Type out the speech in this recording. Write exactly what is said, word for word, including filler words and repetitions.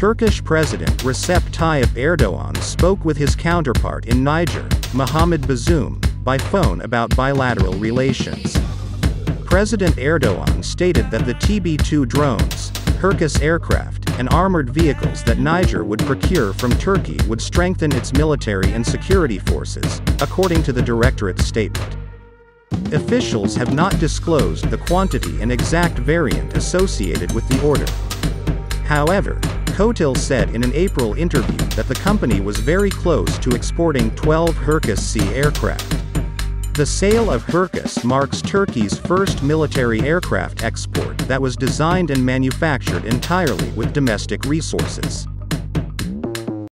Turkish President Recep Tayyip Erdogan spoke with his counterpart in Niger, Mohamed Bazoum, by phone about bilateral relations. President Erdogan stated that the T B two drones, Hurkus aircraft, and armored vehicles that Niger would procure from Turkey would strengthen its military and security forces, according to the directorate's statement. Officials have not disclosed the quantity and exact variant associated with the order. However, Kotil said in an April interview that the company was very close to exporting twelve Hurkus-C aircraft. The sale of Hurkus marks Turkey's first military aircraft export that was designed and manufactured entirely with domestic resources.